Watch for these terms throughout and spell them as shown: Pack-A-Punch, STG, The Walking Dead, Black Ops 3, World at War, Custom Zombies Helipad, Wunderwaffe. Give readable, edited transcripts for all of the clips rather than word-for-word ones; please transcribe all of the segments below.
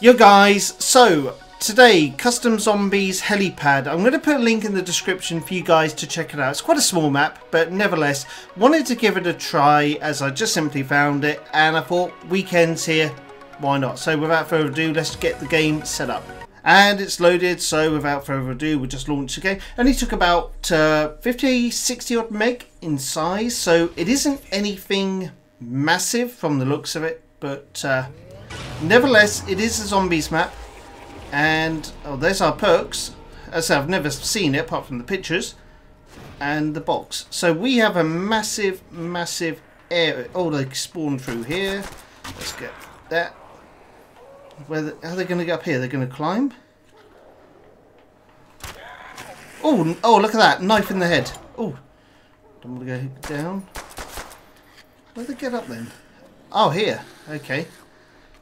Yo guys, so today Custom Zombies Helipad. I'm going to put a link in the description for you guys to check it out. It's quite a small map, but nevertheless wanted to give it a try as I just simply found it and I thought weekends here, why not? So without further ado, let's get the game set up. And it's loaded, so without further ado, we'll just launch the game. Only took about 50, 60 odd meg in size, so it isn't anything massive from the looks of it, but nevertheless, it is a zombies map. And oh, there's our perks, as I've never seen it apart from the pictures and the box. So we have a massive area. Oh, they spawn through here. Let's get that. How are they going to get up here? They're going to climb? Oh, look at that. Knife in the head. Oh, don't want to go down. Where do they get up then? Oh, here. Okay.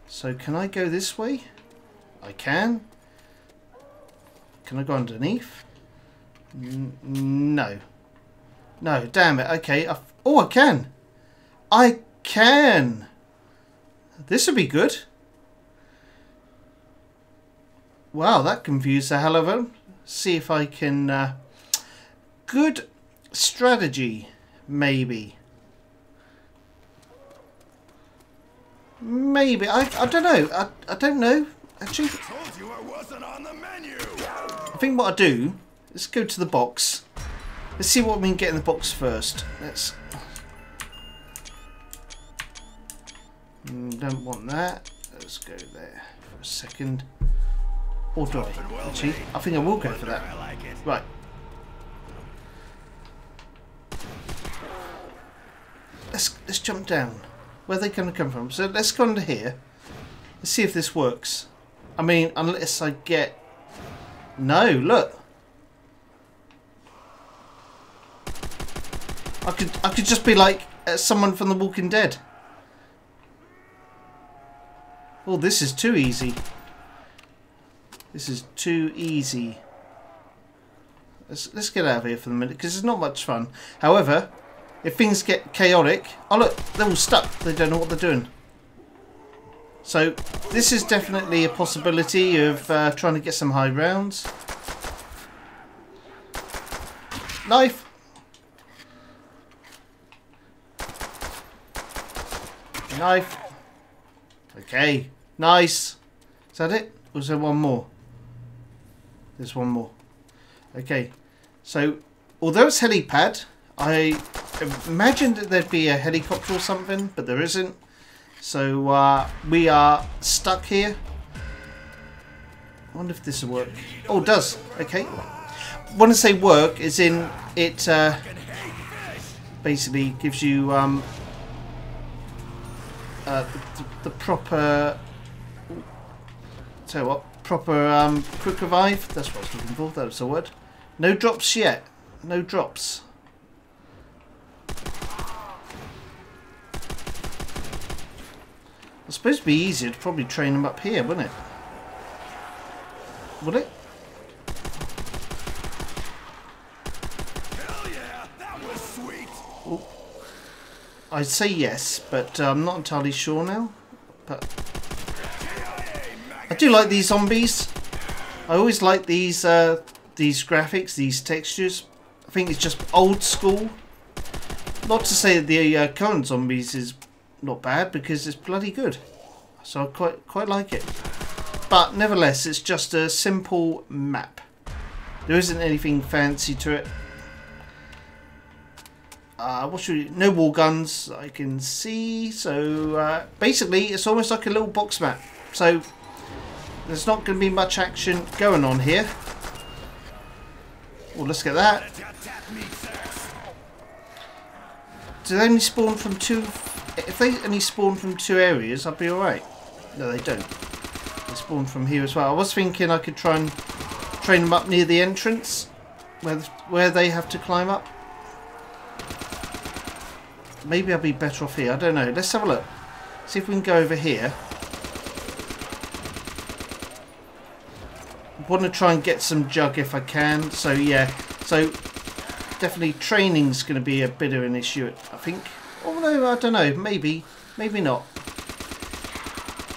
So can I go this way? I can. Can I go underneath? No. No, damn it. Okay. Oh, I can. I can. This would be good. Wow, that confused the hell of them. See if I can... good strategy, maybe. Maybe. I don't know. I don't know. Actually, I think what I do is go to the box. Let's see what we can get in the box first. Let's... don't want that. Let's go there for a second. Or do I? Actually, I think I will go for that. Right. Let's jump down. Where are they going to come from? So let's go under here. Let's see if this works. I mean, unless I get... No, look. I could just be like someone from The Walking Dead. Oh, this is too easy. This is too easy. Let's get out of here for the minute, because it's not much fun. However, if things get chaotic... Oh look, they're all stuck. They don't know what they're doing. So, this is definitely a possibility of trying to get some high rounds. Knife! Knife! Okay, nice! Is that it? Or is there one more? There's one more. Okay, so although it's helipad, I imagined that there'd be a helicopter or something, but there isn't. So we are stuck here. I wonder if this will work. Oh, it does. Okay. When I say work, as in it basically gives you the proper. Tell you what, proper quick revive. That's what I was looking for. That was the word. No drops yet. No drops. I suppose it'd be easier to probably train them up here, wouldn't it? Would it? Hell yeah, that was sweet. Oh. I'd say yes, but I'm not entirely sure now. But I do like these zombies. I always like these graphics, these textures. I think it's just old school. Not to say that the current zombies is not bad, because it's bloody good, so I quite like it, but nevertheless it's just a simple map. There isn't anything fancy to it. No wall guns I can see, so basically it's almost like a little box map, so there's not going to be much action going on here. Well, let's get that. Do they only spawn from two? If they only spawn from two areas, I'd be alright. No, they don't. They spawn from here as well. I was thinking I could try and train them up near the entrance, where they have to climb up. Maybe I'd be better off here. I don't know. Let's have a look. See if we can go over here. I want to try and get some jug if I can. So yeah. So definitely training's going to be a bit of an issue, I think. Although, I don't know, maybe not.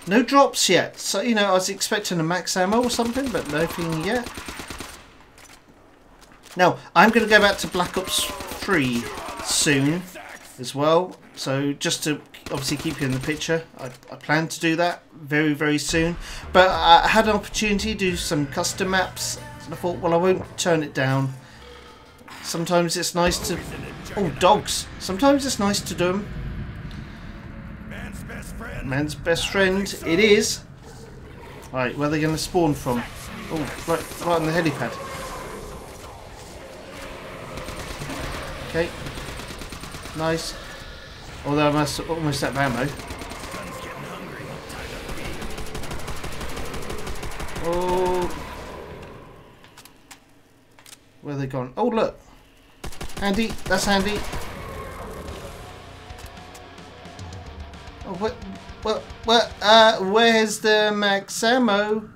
No drops yet. So, you know, I was expecting a max ammo or something, but nothing yet. Now, I'm going to go back to Black Ops 3 soon as well. So, just to obviously keep you in the picture, I plan to do that very, very soon. But I had an opportunity to do some custom maps, and I thought, well, I won't turn it down. Sometimes it's nice to... Oh, dogs! Sometimes it's nice to do them. Man's best friend, it is. Right, where are they going to spawn from? Oh, right on the helipad. Okay, nice. Although I must almost have ammo. Oh, where are they gone? Oh, look, handy. That's handy. Oh, what? Where's the max ammo?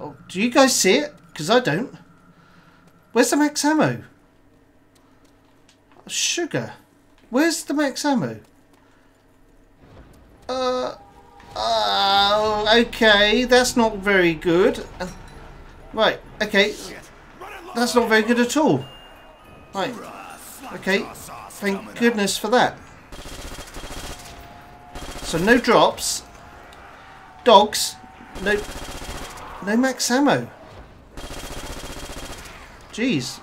Oh, do you guys see it? Because I don't. Where's the max ammo? Oh, sugar. Where's the max ammo? Oh, okay. That's not very good. Right. Okay. That's not very good at all. Right. Okay. Thank goodness for that. So no drops. Dogs. No max ammo. Jeez.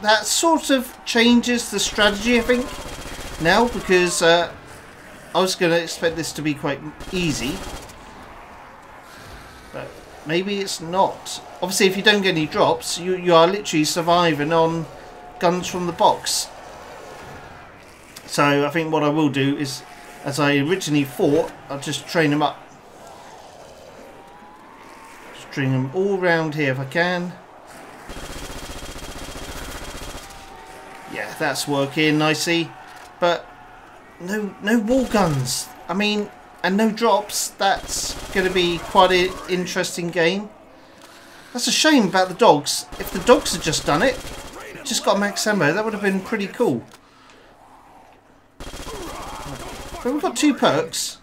That sort of changes the strategy, I think, now, because I was going to expect this to be quite easy. But maybe it's not. Obviously, if you don't get any drops, you are literally surviving on guns from the box. So I think what I will do is, as I originally thought, I'll just train them up. String them all round here if I can. Yeah, that's working nicely. But no wall guns. I mean, and no drops. That's going to be quite an interesting game. That's a shame about the dogs. If the dogs had just done it, just got max ammo, that would have been pretty cool. But we've got two perks.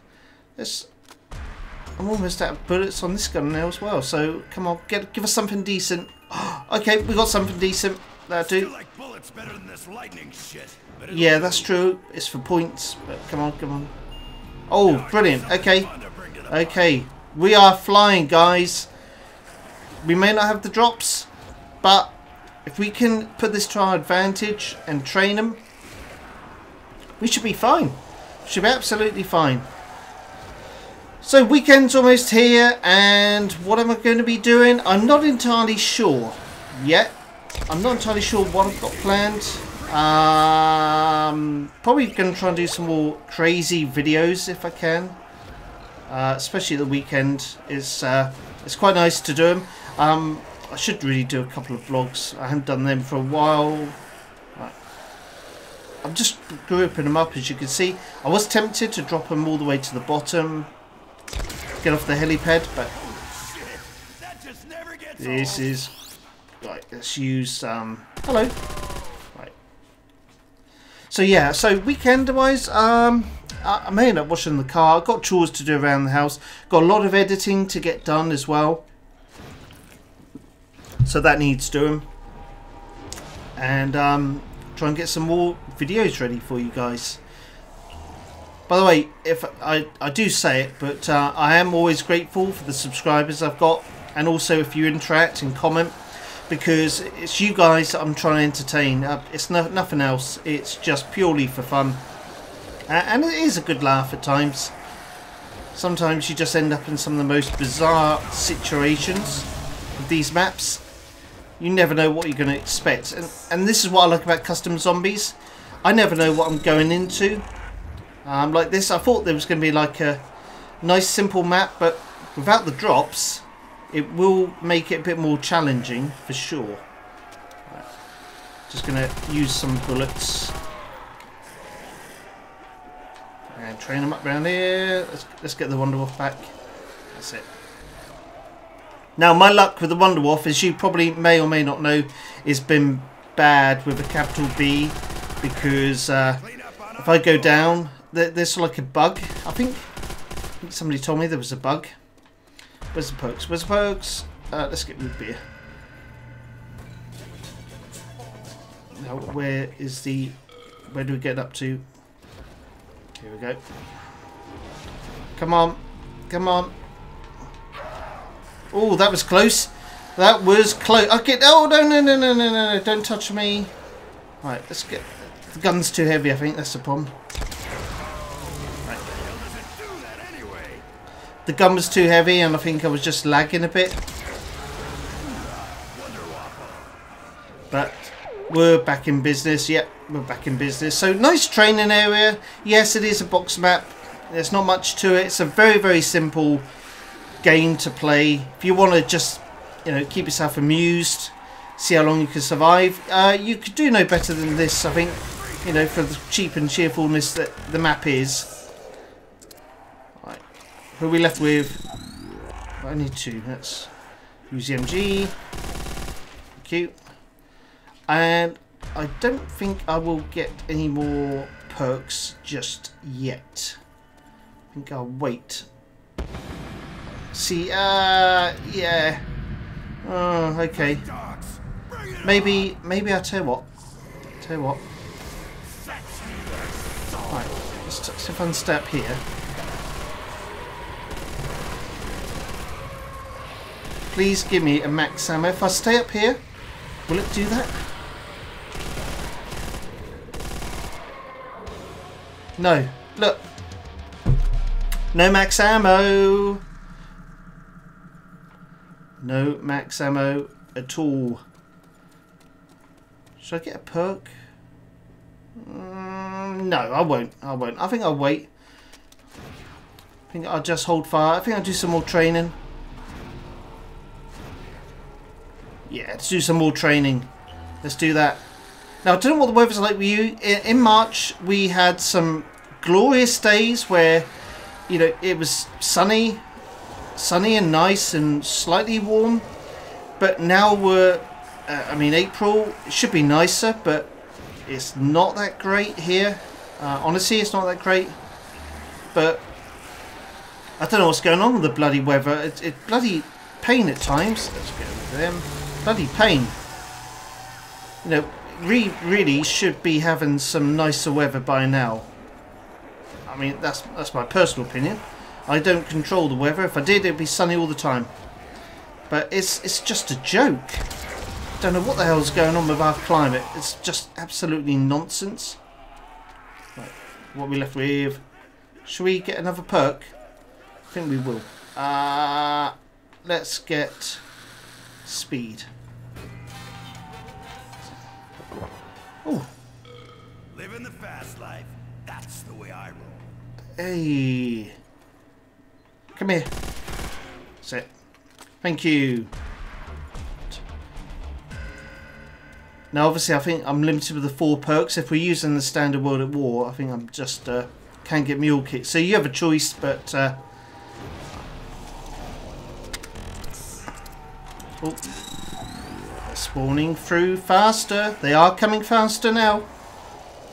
I'm almost out of bullets on this gun now as well. So come on, give us something decent. Okay, we got something decent. That'll do. Better than this lightning shit. Yeah, that's true. It's for points, but come on. Oh, brilliant. Okay. We are flying, guys. We may not have the drops, but if we can put this to our advantage and train them, we should be fine. Should be absolutely fine. So weekend's almost here, and what am I going to be doing? I'm not entirely sure yet. I'm not entirely sure what I've got planned. Probably going to try and do some more crazy videos if I can. Especially the weekend. It's quite nice to do them. I should really do a couple of vlogs. I haven't done them for a while. Right. I'm just grouping them up, as you can see. I was tempted to drop them all the way to the bottom. Get off the helipad, but... This is... Right, let's use, hello. Right. So yeah, so weekend-wise, I may end up washing the car. I've got chores to do around the house. Got a lot of editing to get done as well. So that needs doing. And try and get some more videos ready for you guys. By the way, if I do say it, but I am always grateful for the subscribers I've got. And also if you interact and comment. Because it's you guys that I'm trying to entertain. It's nothing else. It's just purely for fun. And it is a good laugh at times. Sometimes you just end up in some of the most bizarre situations with these maps. You never know what you're going to expect. And this is what I like about Custom Zombies. I never know what I'm going into. Like this, I thought there was going to be like a nice simple map. But without the drops... It will make it a bit more challenging, for sure. Right. Just going to use some bullets. And train them up around here. Let's get the Wunderwaffe back. That's it. Now, my luck with the Wunderwaffe, as you probably may or may not know, has been bad with a capital B. Because if I go down, there's like a bug, I think. Somebody told me there was a bug. Where's the pokes? Where's the pokes? Let's get root beer. Now, where is the... Where do we get up to? Here we go. Come on. Come on. Oh, that was close. That was close. Okay. Oh, no, no, no, no, no, no. Don't touch me. Right, let's get... The gun's too heavy, I think. That's the problem. Right. The gun was too heavy, and I think I was just lagging a bit. But... We're back in business. Yep, we're back in business. So, nice training area. Yes, it is a box map. There's not much to it. It's a very, very simple game to play. If you want to just, you know, keep yourself amused, see how long you can survive. You could do no better than this, I think, you know, for the cheap and cheerfulness that the map is. Right. Who are we left with? I need two. Let's use the MG. Thank you. And I don't think I will get any more perks just yet. I think I'll wait. See, yeah. Oh, okay. Maybe I'll tell you what. Tell you what. Right, let's take some fun step here. Please give me a max ammo. If I stay up here, will it do that? No, look. No max ammo. No max ammo at all. Should I get a perk? No, I won't. I won't. I think I'll wait. I think I'll just hold fire. I think I'll do some more training. Yeah, let's do some more training. Let's do that. Now, I don't know what the weather's like with you. In March, we had some glorious days where, you know, it was sunny and nice and slightly warm. But now we're, I mean, April, it should be nicer, but it's not that great here. Honestly, it's not that great. But I don't know what's going on with the bloody weather. It's bloody pain at times. Let's get over them. Bloody pain. You know, we really should be having some nicer weather by now. I mean, that's my personal opinion. I don't control the weather. If I did, it'd be sunny all the time. But it's just a joke. Don't know what the hell's going on with our climate. It's just absolutely nonsense. Right, what are we left with? Should we get another perk? I think we will. Let's get speed. Oh, living the fast life. That's the way I roll. Hey, come here. That's it. Thank you. Now, obviously, I think I'm limited with the 4 perks. If we're using the standard World at War, I think I'm just can't get mule kit. So you have a choice, but oh. Spawning through faster. They are coming faster now,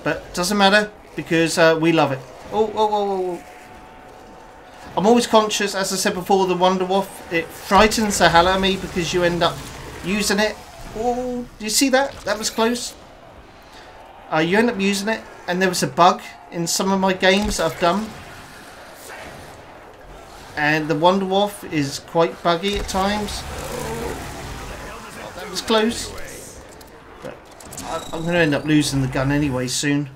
but doesn't matter because we love it. Oh, oh, oh, oh! I'm always conscious, as I said before, the Wunderwaffe. It frightens the hell out of me because you end up using it. Oh, do you see that? That was close. You end up using it, and there was a bug in some of my games that I've done, and the Wunderwaffe is quite buggy at times. It's close, but I'm going to end up losing the gun anyway soon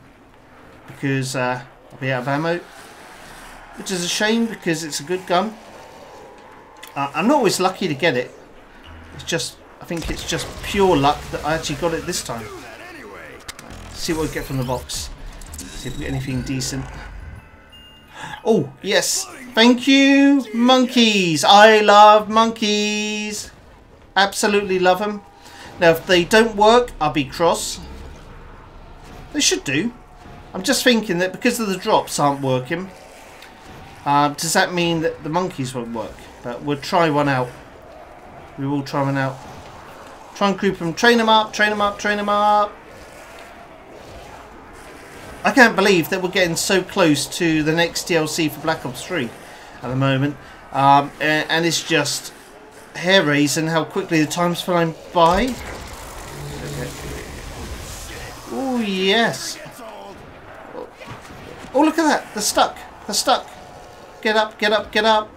because I'll be out of ammo, which is a shame because it's a good gun. I'm not always lucky to get it. It's just, I think it's just pure luck that I actually got it this time. Let's see what we get from the box. Let's see if we get anything decent. Oh yes, thank you, monkeys. I love monkeys. Absolutely love them. Now, if they don't work, I'll be cross. They should do. I'm just thinking that because of the drops aren't working, does that mean that the monkeys won't work? But we'll try one out. We will try one out. Try and group them. Train them up, train them up, train them up. I can't believe that we're getting so close to the next DLC for Black Ops 3. at the moment, and it's just hare's and how quickly the time's flying by. Oh yes! Oh look at that! They're stuck! They're stuck! Get up! Get up! Get up!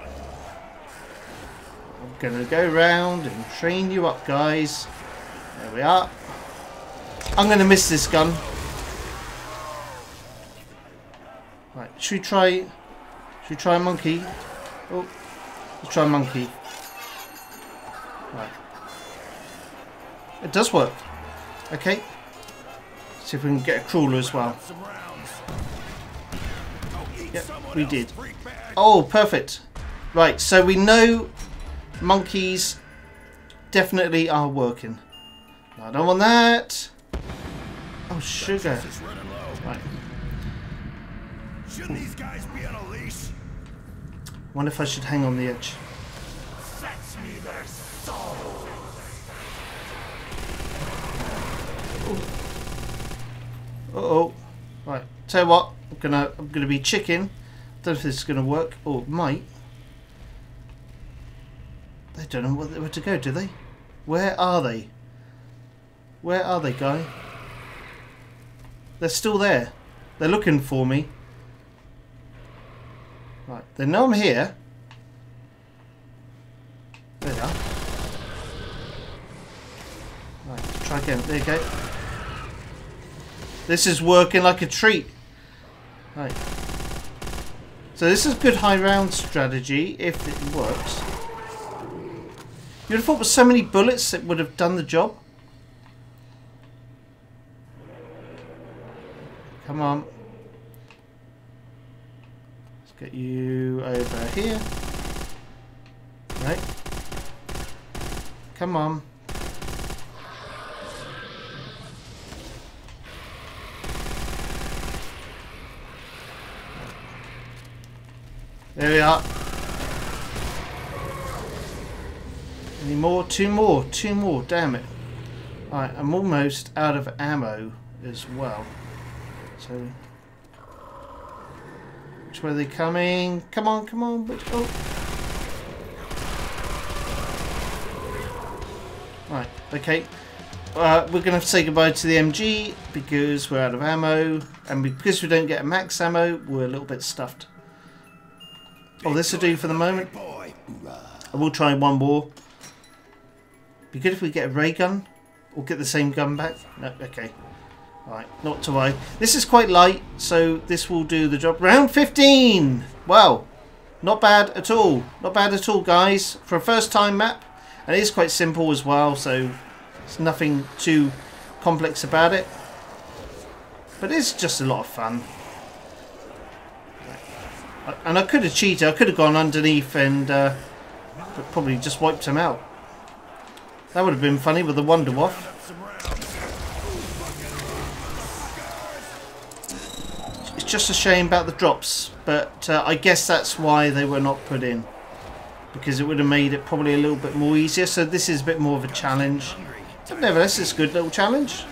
I'm gonna go round and train you up, guys. There we are. I'm gonna miss this gun. Right, should we try a monkey? Oh, let's try a monkey. Right. It does work. Okay. Let's see if we can get a crawler as well. Yep, we did. Oh, perfect. Right, so we know monkeys definitely are working. I don't want that. Oh, sugar. Right. Shouldn't these guys be on a leash? Wonder if I should hang on the edge. Fetch me their soul. Uh oh. Right. Tell you what, I'm gonna be chicken. Don't know if this is gonna work. Oh, it might. They don't know where to go, do they? Where are they? Where are they, guy? They're still there. They're looking for me. Right, they know I'm here. There they are. Right, try again. There you go. This is working like a treat. Right. So this is a good high round strategy if it works. You'd have thought with so many bullets it would have done the job. Come on. Get you over here. Right. Come on. There we are. Any more? Two more. Two more. Damn it. Alright, I'm almost out of ammo as well. So... where are they coming? Come on, come on, bitch. Oh. Right, okay. We're going to have to say goodbye to the MG because we're out of ammo. And because we don't get max ammo, we're a little bit stuffed. Oh, this will do for the moment. I will try one more. Be good if we get a ray gun. Or get the same gun back. No, okay. Right, not to worry. This is quite light, so this will do the job. Round 15! Wow, not bad at all. Not bad at all, guys. For a first-time map, and it is quite simple as well, so there's nothing too complex about it. But it's just a lot of fun. And I could have cheated. I could have gone underneath and probably just wiped him out. That would have been funny with the Wunderwaffe. Just a shame about the drops, but I guess that's why they were not put in, because it would have made it probably a little bit more easier. So this is a bit more of a challenge, but nevertheless it's a good little challenge.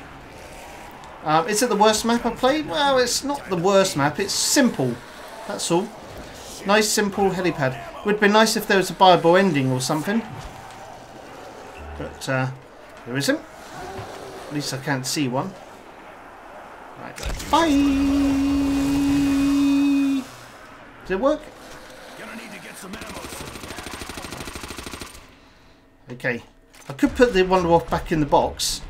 Is it the worst map I played? Well, it's not the worst map, it's simple, that's all. Nice simple helipad. Would have been nice if there was a viable ending or something, but there isn't. At least I can't see one. Right, bye. Did it work? Gonna need to get some ammo. Okay. I could put the Wunderwaffe back in the box.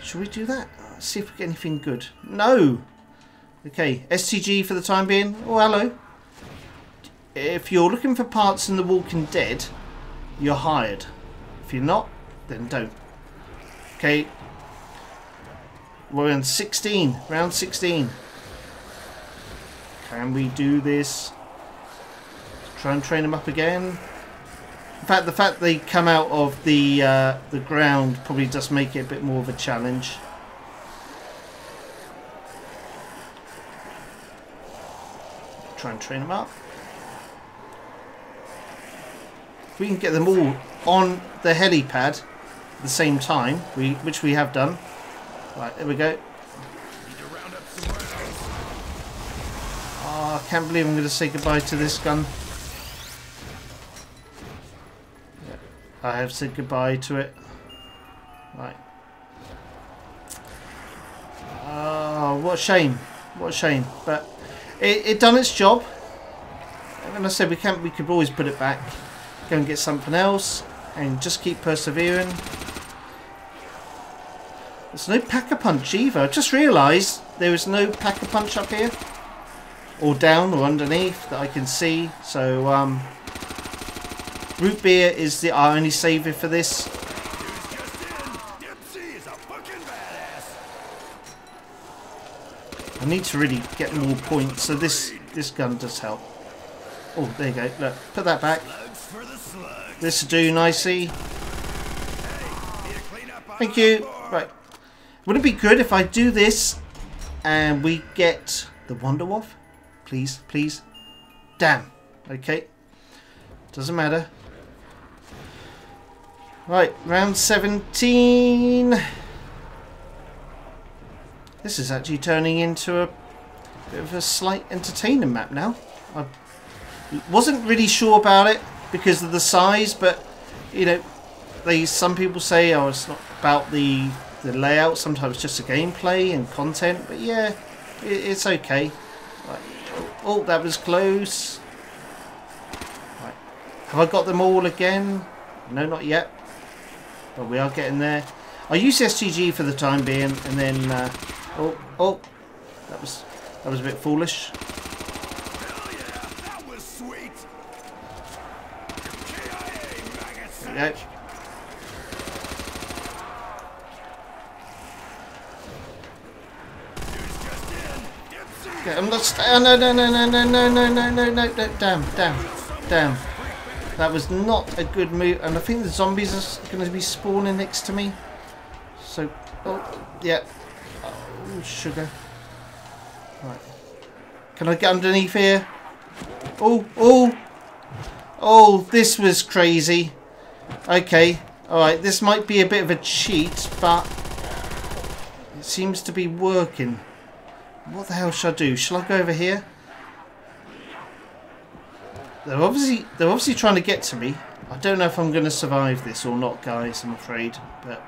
Should we do that? Let's see if we get anything good. No! Okay. STG for the time being. Oh, hello. If you're looking for parts in The Walking Dead, you're hired. If you're not, then don't. Okay. We're on 16. Round 16. Can we do this? Try and train them up again. In fact, the fact they come out of the ground probably does make it a bit more of a challenge. Try and train them up. If we can get them all on the helipad at the same time, which we have done. Right, there we go. Oh, I can't believe I'm going to say goodbye to this gun. Yeah, I have said goodbye to it. Right. Oh, what a shame. What a shame. But it done its job. And I said we could always put it back. Go and get something else. And just keep persevering. There's no Pack-A-Punch either. I just realised there is no Pack-A-Punch up here. Or down or underneath that I can see. So, root beer is the our only saviour for this. I need to really get more points. So this gun does help. Oh, there you go. Look, put that back. This will do nicely. Thank you. Right. Would it be good if I do this and we get the Wunderwaffe? Please, please. Damn. Okay. Doesn't matter. Right, round 17. This is actually turning into a bit of a slight entertainer map now. I wasn't really sure about it because of the size, but you know, some people say, oh, it's not about the layout, sometimes just the gameplay and content, but yeah, it's okay. Right. Oh, that was close. Right. Have I got them all again? No, not yet. But we are getting there. I'll use STG for the time being, and then oh, that was a bit foolish. There we go. Okay, I'm not. Oh, no, damn. That was not a good move, and I think the zombies are going to be spawning next to me. So, oh, yeah. Oh, sugar. Right. Can I get underneath here? Oh, this was crazy. Okay, alright, this might be a bit of a cheat, but it seems to be working. What the hell should I do? Shall I go over here? They're obviously trying to get to me. I don't know if I'm going to survive this or not, guys, I'm afraid. But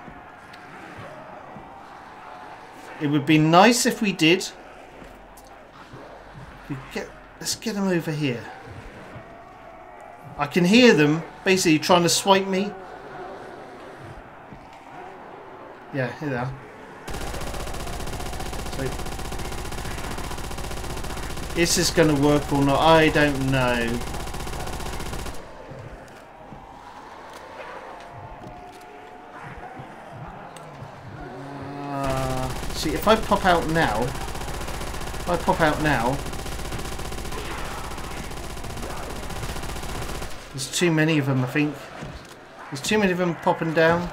it would be nice if we did. Let's get them over here. I can hear them basically trying to swipe me. Yeah, here they are. So, is this going to work or not? I don't know. See, if I pop out now... There's too many of them, I think. There's too many of them popping down.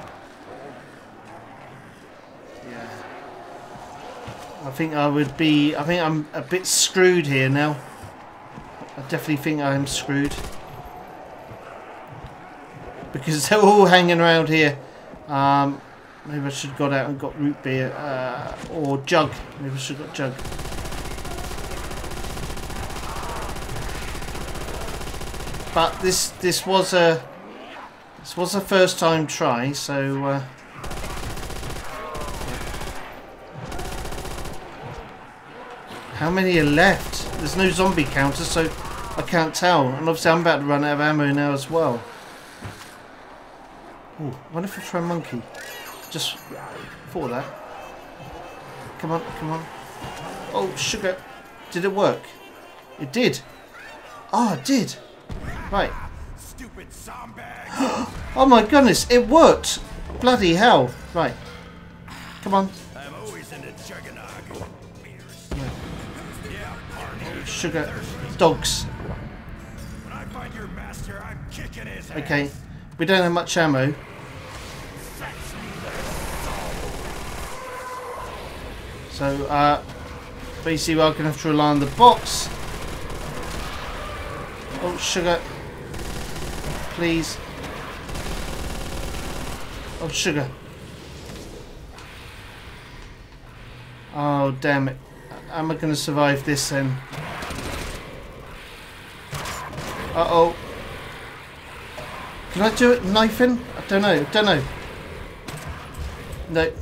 I think I would be. I think I'm a bit screwed here now. I definitely think I am screwed because they're all hanging around here. Maybe I should have got out and got root beer or jug. Maybe I should have got jug. But this was a first time try, so. How many are left? There's no zombie counter, so I can't tell. And obviously I'm about to run out of ammo now as well. Oh, I wonder if I try a monkey. Just thought of that. Come on, come on. Oh, sugar. Did it work? It did. Oh, it did. Right. Stupid zombie. Oh my goodness, it worked. Bloody hell. Right. Come on. Sugar dogs. When I find your master, I'm kicking his ass. Okay, we don't have much ammo. So, basically, we're going to have to rely on the box. Oh, sugar. Please. Oh, sugar. Oh, damn it. Am I going to survive this then? Uh-oh. Can I do it knifing? I don't know. No.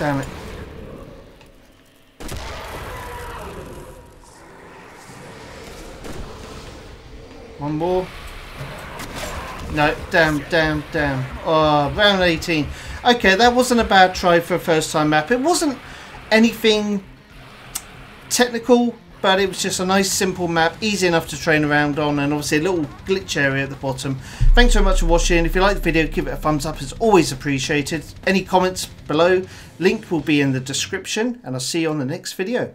Damn it. One more. No, damn. Oh, round 18. Okay, that wasn't a bad try for a first-time map. It wasn't anything technical, but it was just a nice, simple map, easy enough to train around on, and obviously a little glitch area at the bottom. Thanks so much for watching. If you like the video, give it a thumbs up. It's always appreciated. Any comments below, link will be in the description, and I'll see you on the next video.